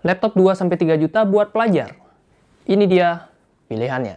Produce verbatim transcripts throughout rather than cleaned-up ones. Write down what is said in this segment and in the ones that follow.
Laptop dua sampai tiga juta buat pelajar. Ini dia pilihannya.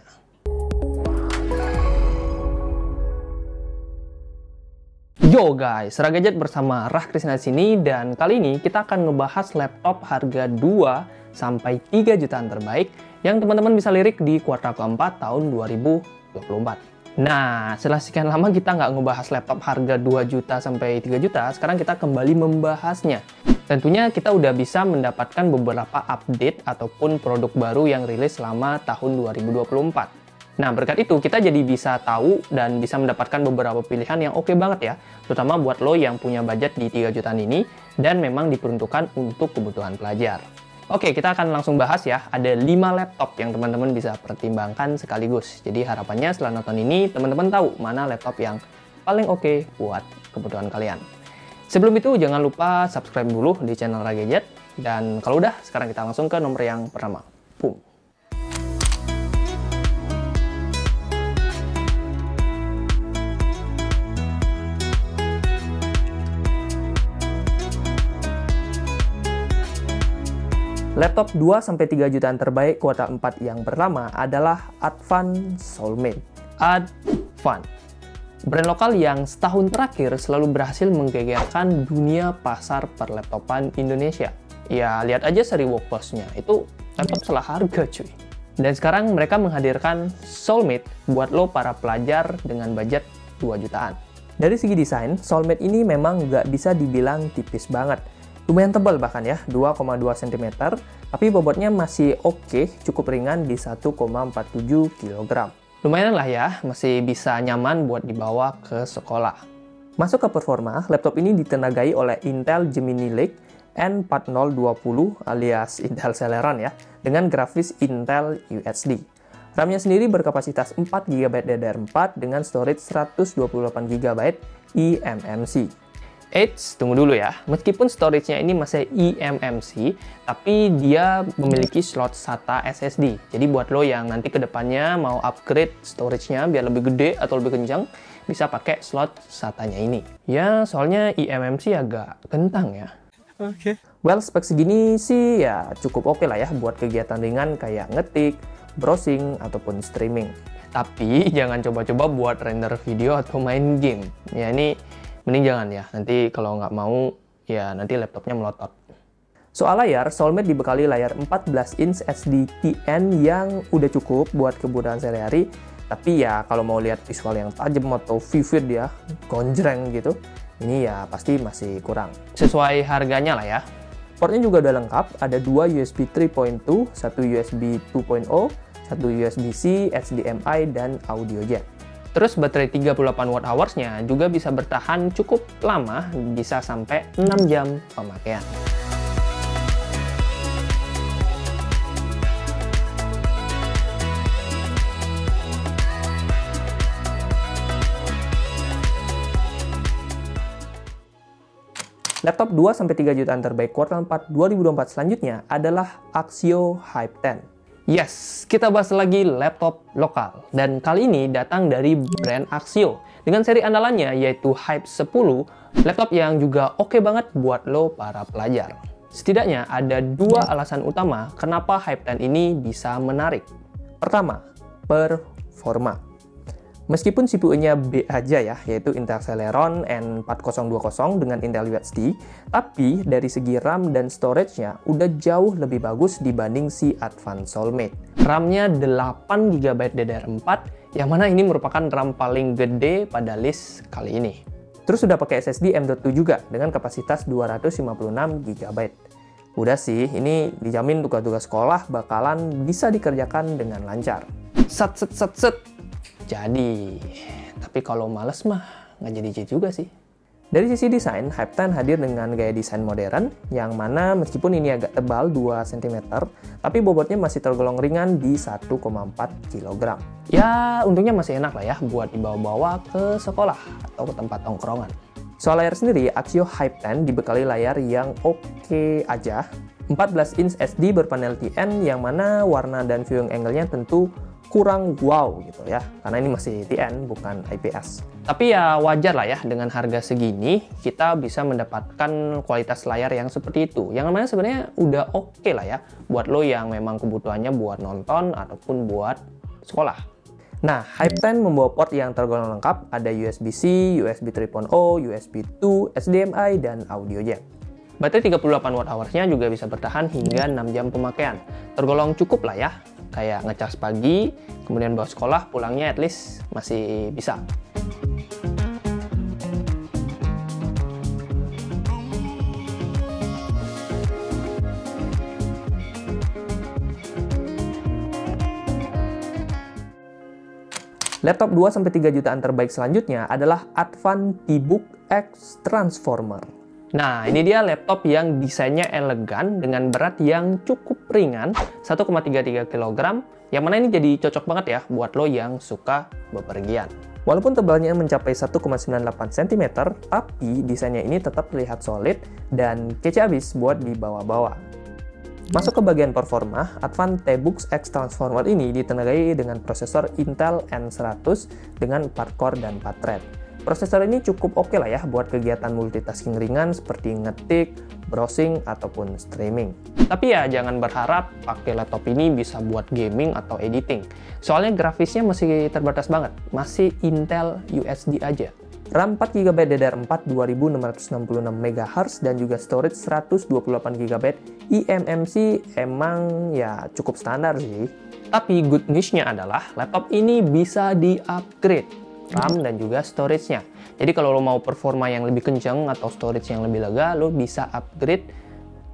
Yo guys, Rah Gadget bersama Rah Krisna di sini, dan kali ini kita akan ngebahas laptop harga dua sampai tiga jutaan terbaik yang teman-teman bisa lirik di kuartal keempat tahun dua ribu dua puluh empat. Nah, setelah sekian lama kita nggak ngebahas laptop harga dua juta sampai tiga juta, sekarang kita kembali membahasnya. Tentunya kita udah bisa mendapatkan beberapa update ataupun produk baru yang rilis selama tahun dua ribu dua puluh empat. Nah, berkat itu kita jadi bisa tahu dan bisa mendapatkan beberapa pilihan yang oke banget ya. Terutama buat lo yang punya budget di tiga jutaan ini dan memang diperuntukkan untuk kebutuhan pelajar. Oke, kita akan langsung bahas ya. Ada lima laptop yang teman-teman bisa pertimbangkan sekaligus. Jadi harapannya setelah nonton ini teman-teman tahu mana laptop yang paling oke buat kebutuhan kalian. Sebelum itu, jangan lupa subscribe dulu di channel Rah Gadget. Dan kalau udah, sekarang kita langsung ke nomor yang pertama. Boom. Laptop dua sampai tiga jutaan terbaik kuartal empat yang pertama adalah Advan Soulmate. Advan. Brand lokal yang setahun terakhir selalu berhasil menggegerkan dunia pasar perlaptopan Indonesia. Ya, lihat aja seri workbox-nya, itu laptop salah harga cuy. Dan sekarang mereka menghadirkan Soulmate buat lo para pelajar dengan budget dua jutaan. Dari segi desain, Soulmate ini memang nggak bisa dibilang tipis banget. Lumayan tebal bahkan ya, dua koma dua sentimeter, tapi bobotnya masih oke, cukup ringan di satu koma empat tujuh kilogram. Lumayan lah ya, masih bisa nyaman buat dibawa ke sekolah. Masuk ke performa, laptop ini ditenagai oleh Intel Gemini Lake N empat nol dua nol alias Intel Celeron ya, dengan grafis Intel U H D. RAM-nya sendiri berkapasitas empat giga byte D D R empat dengan storage seratus dua puluh delapan giga byte eMMC. Eits, tunggu dulu ya. Meskipun storage-nya ini masih eMMC, tapi dia memiliki slot SATA S S D. Jadi buat lo yang nanti kedepannya mau upgrade storage-nya biar lebih gede atau lebih kencang, bisa pakai slot SATA-nya ini. Ya, soalnya eMMC agak kentang ya. Oke. Okay. Well, spek segini sih ya cukup oke lah ya buat kegiatan ringan kayak ngetik, browsing, ataupun streaming. Tapi jangan coba-coba buat render video atau main game. Ya ini mending jangan ya, nanti kalau nggak mau, ya nanti laptopnya melotot. Soal layar, Soulmate dibekali layar empat belas inch S S D T N yang udah cukup buat kebutuhan sehari-hari. Tapi ya kalau mau lihat visual yang tajam atau vivid ya, gonjreng gitu, ini ya pasti masih kurang. Sesuai harganya lah ya. Portnya juga udah lengkap, ada dua U S B tiga titik dua, satu U S B dua titik nol, satu U S B C, H D M I, dan audio jack. Terus baterai tiga puluh delapan watt hours-nya juga bisa bertahan cukup lama, bisa sampai enam jam pemakaian. Laptop dua sampai tiga jutaan terbaik kuartal empat dua ribu dua puluh empat selanjutnya adalah Axioo Hype sepuluh. Yes, kita bahas lagi laptop lokal, dan kali ini datang dari brand Axioo dengan seri andalannya yaitu Hype sepuluh, laptop yang juga oke banget buat lo para pelajar. Setidaknya ada dua alasan utama kenapa Hype sepuluh ini bisa menarik. Pertama, performa. Meskipun C P U-nya B aja ya, yaitu Intel Celeron N empat nol dua nol dengan Intel U H D, tapi dari segi RAM dan storage-nya udah jauh lebih bagus dibanding si Advan Soulmate. RAM-nya delapan giga byte D D R empat, yang mana ini merupakan RAM paling gede pada list kali ini. Terus sudah pakai S S D M dot dua juga dengan kapasitas dua ratus lima puluh enam giga byte. Udah sih, ini dijamin tugas-tugas sekolah bakalan bisa dikerjakan dengan lancar. Set set set set. Jadi, tapi kalau males mah nggak jadi-jadi juga sih. Dari sisi desain, Hype sepuluh hadir dengan gaya desain modern, yang mana meskipun ini agak tebal dua sentimeter, tapi bobotnya masih tergolong ringan di satu koma empat kilogram. Ya, untungnya masih enak lah ya buat dibawa-bawa ke sekolah atau ke tempat tongkrongan. Soal layar sendiri, Axioo Hype sepuluh dibekali layar yang oke aja. empat belas inch S D berpanel T N, yang mana warna dan viewing angle-nya tentu kurang wow gitu ya, karena ini masih T N bukan I P S. Tapi ya wajar lah ya, dengan harga segini kita bisa mendapatkan kualitas layar yang seperti itu, yang mana sebenarnya udah oke lah ya buat lo yang memang kebutuhannya buat nonton ataupun buat sekolah. Nah, Hype sepuluh membawa port yang tergolong lengkap, ada U S B C, U S B tiga titik nol, U S B dua, H D M I, dan audio jack. Baterai tiga puluh delapan watt hours-nya juga bisa bertahan hingga enam jam pemakaian. Tergolong cukup lah ya, kayak ngecas pagi, kemudian bawa sekolah, pulangnya at least masih bisa. Laptop dua sampai tiga jutaan terbaik selanjutnya adalah Advan eBook X Transformer. Nah, ini dia laptop yang desainnya elegan dengan berat yang cukup ringan, satu koma tiga tiga kilogram, yang mana ini jadi cocok banget ya buat lo yang suka bepergian. Walaupun tebalnya mencapai satu koma sembilan delapan sentimeter, tapi desainnya ini tetap terlihat solid dan kece abis buat dibawa-bawa. Masuk ke bagian performa, Advan eBook X Transformer ini ditenagai dengan prosesor Intel N seratus dengan empat core dan empat thread. Prosesor ini cukup oke lah ya buat kegiatan multitasking ringan seperti ngetik, browsing, ataupun streaming. Tapi ya jangan berharap pakai laptop ini bisa buat gaming atau editing. Soalnya grafisnya masih terbatas banget, masih Intel U H D aja. RAM empat giga byte D D R empat dua ribu enam ratus enam puluh enam megahertz dan juga storage seratus dua puluh delapan giga byte eMMC emang ya cukup standar sih. Tapi good news-nya adalah laptop ini bisa di-upgrade RAM dan juga storage-nya. Jadi kalau lo mau performa yang lebih kenceng atau storage yang lebih lega, lo bisa upgrade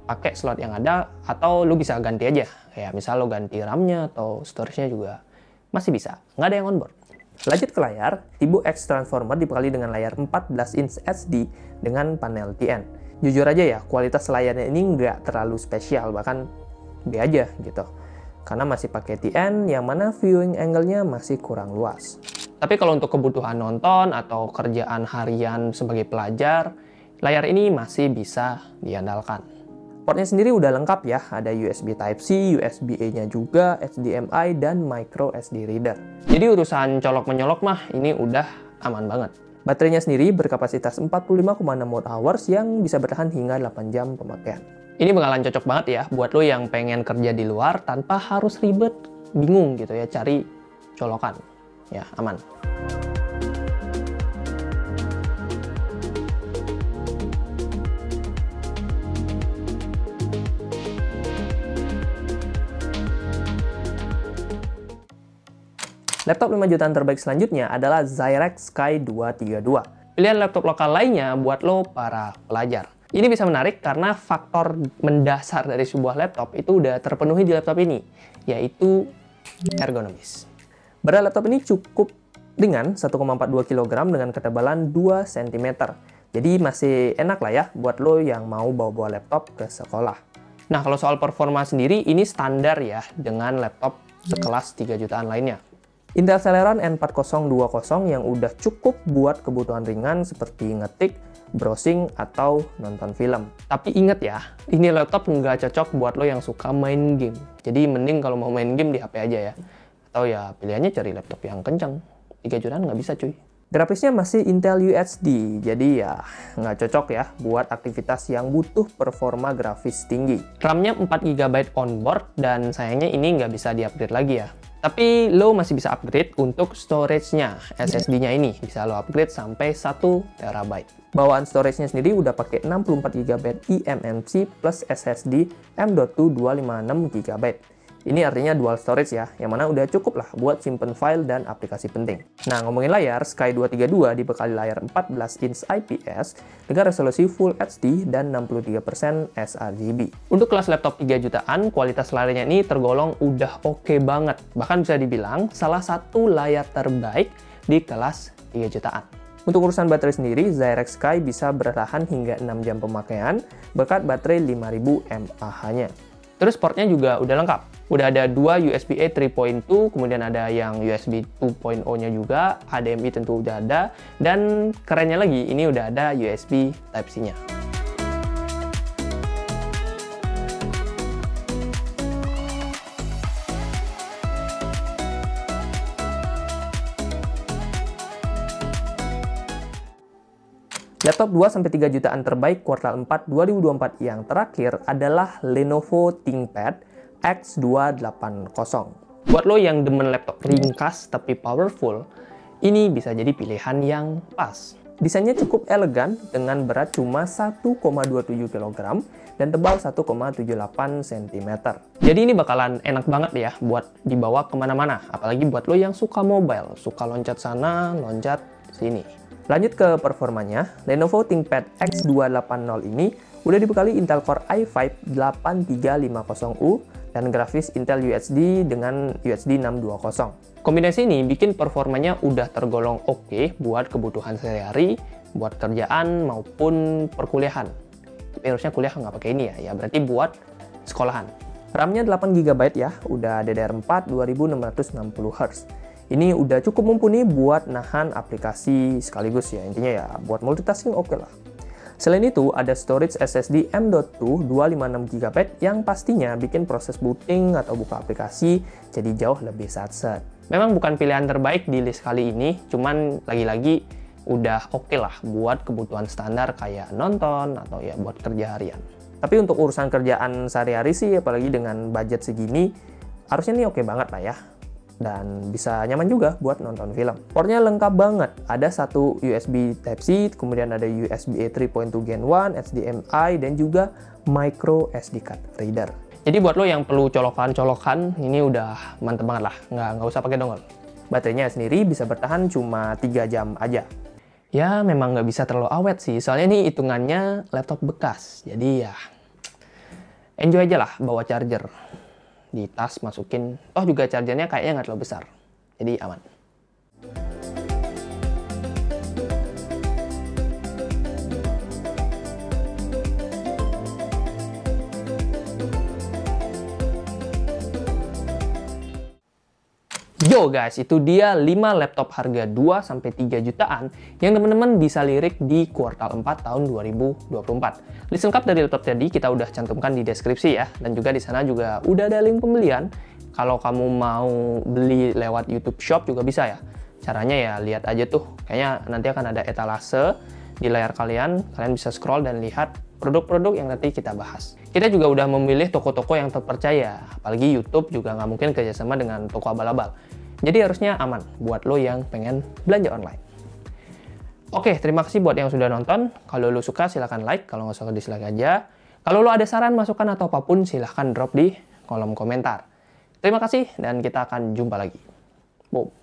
pakai slot yang ada atau lo bisa ganti aja. Kayak misal lo ganti RAM-nya atau storage-nya juga masih bisa. Nggak ada yang onboard. Lanjut ke layar, eBook X Transformer dibekali dengan layar empat belas inch S D dengan panel T N. Jujur aja ya, kualitas layarnya ini nggak terlalu spesial, bahkan B aja gitu. Karena masih pakai T N, yang mana viewing angle-nya masih kurang luas. Tapi kalau untuk kebutuhan nonton atau kerjaan harian sebagai pelajar, layar ini masih bisa diandalkan. Portnya sendiri udah lengkap ya, ada U S B Type-C, U S B A-nya juga, H D M I, dan micro S D reader. Jadi urusan colok-menyolok mah ini udah aman banget. Baterainya sendiri berkapasitas empat puluh lima koma enam watt hours yang bisa bertahan hingga delapan jam pemakaian. Ini bakalan cocok banget ya buat lo yang pengen kerja di luar tanpa harus ribet, bingung gitu ya cari colokan. Ya, aman. Laptop lima jutaan terbaik selanjutnya adalah Zyrex Sky dua tiga dua. Pilihan laptop lokal lainnya buat lo para pelajar. Ini bisa menarik karena faktor mendasar dari sebuah laptop itu udah terpenuhi di laptop ini, yaitu ergonomis. Berat laptop ini cukup ringan, satu koma empat dua kilogram dengan ketebalan dua sentimeter. Jadi masih enak lah ya buat lo yang mau bawa-bawa laptop ke sekolah. Nah, kalau soal performa sendiri ini standar ya dengan laptop sekelas tiga jutaan lainnya. Intel Celeron N empat nol dua nol yang udah cukup buat kebutuhan ringan seperti ngetik, browsing, atau nonton film. Tapi inget ya, ini laptop nggak cocok buat lo yang suka main game. Jadi mending kalau mau main game di H P aja ya. Atau ya pilihannya cari laptop yang kencang. tiga jutaan nggak bisa cuy. Grafisnya masih Intel U H D, jadi ya nggak cocok ya buat aktivitas yang butuh performa grafis tinggi. RAM-nya empat giga byte onboard dan sayangnya ini nggak bisa di-upgrade lagi ya. Tapi lo masih bisa upgrade untuk storage-nya, S S D-nya ini bisa lo upgrade sampai satu terabyte. Bawaan storage-nya sendiri udah pakai enam puluh empat giga byte eMMC plus S S D M dot dua dua ratus lima puluh enam giga byte. Ini artinya dual storage ya, yang mana udah cukup lah buat simpen file dan aplikasi penting. Nah, ngomongin layar, Sky dua tiga dua dibekali layar empat belas inch I P S dengan resolusi Full H D dan enam puluh tiga persen sRGB. Untuk kelas laptop tiga jutaan, kualitas layarnya ini tergolong udah oke banget. Bahkan bisa dibilang salah satu layar terbaik di kelas tiga jutaan. Untuk urusan baterai sendiri, Zyrex Sky bisa bertahan hingga enam jam pemakaian berkat baterai lima ribu mAh-nya. Terus portnya juga udah lengkap. Udah ada dua U S B A tiga titik nol, kemudian ada yang U S B dua titik nol-nya juga, H D M I tentu udah ada, dan kerennya lagi ini udah ada U S B Type-C-nya. Laptop dua sampai tiga jutaan terbaik kuartal empat dua ribu dua puluh empat yang terakhir adalah Lenovo ThinkPad X dua delapan nol. Buat lo yang demen laptop ringkas tapi powerful, ini bisa jadi pilihan yang pas. Desainnya cukup elegan dengan berat cuma satu koma dua tujuh kilogram dan tebal satu koma tujuh delapan sentimeter. Jadi ini bakalan enak banget ya buat dibawa kemana-mana, apalagi buat lo yang suka mobile, suka loncat sana, loncat sini. Lanjut ke performanya, Lenovo ThinkPad X dua delapan nol ini udah dibekali Intel Core i lima delapan tiga lima nol U dan grafis Intel U H D dengan U H D enam dua nol. Kombinasi ini bikin performanya udah tergolong oke buat kebutuhan sehari-hari, buat kerjaan maupun perkuliahan. Tapi harusnya kuliah nggak pakai ini ya, ya berarti buat sekolahan. RAM-nya delapan giga byte ya, udah D D R empat dua ribu enam ratus enam puluh hertz. Ini udah cukup mumpuni buat nahan aplikasi sekaligus ya, intinya ya buat multitasking oke lah. Selain itu ada storage S S D M dot dua dua ratus lima puluh enam giga byte yang pastinya bikin proses booting atau buka aplikasi jadi jauh lebih satset. Memang bukan pilihan terbaik di list kali ini, cuman lagi-lagi udah oke lah buat kebutuhan standar kayak nonton atau ya buat kerja harian. Tapi untuk urusan kerjaan sehari-hari sih apalagi dengan budget segini harusnya ini oke banget lah ya. Dan bisa nyaman juga buat nonton film. Portnya lengkap banget, ada satu U S B Type-C, kemudian ada U S B A tiga titik dua Gen satu, H D M I, dan juga micro S D card reader. Jadi buat lo yang perlu colokan-colokan, ini udah mantep banget lah, nggak, nggak usah pakai dongle. Baterainya sendiri bisa bertahan cuma tiga jam aja. Ya memang nggak bisa terlalu awet sih, soalnya ini hitungannya laptop bekas. Jadi ya enjoy aja lah bawa charger. Di tas masukin, toh juga chargernya kayaknya nggak terlalu besar, jadi aman. Yo guys, itu dia lima laptop harga dua sampai tiga jutaan yang teman-teman bisa lirik di kuartal empat tahun dua ribu dua puluh empat. List lengkap dari laptop tadi kita udah cantumkan di deskripsi ya, dan juga di sana juga udah ada link pembelian. Kalau kamu mau beli lewat YouTube Shop juga bisa ya. Caranya ya lihat aja tuh, kayaknya nanti akan ada etalase di layar kalian, kalian bisa scroll dan lihat produk-produk yang nanti kita bahas. Kita juga udah memilih toko-toko yang terpercaya, apalagi YouTube juga nggak mungkin kerjasama dengan toko abal-abal. Jadi harusnya aman buat lo yang pengen belanja online. Oke, terima kasih buat yang sudah nonton. Kalau lo suka silahkan like, kalau nggak suka dislike aja. Kalau lo ada saran, masukan atau apapun silahkan drop di kolom komentar. Terima kasih dan kita akan jumpa lagi. Boom.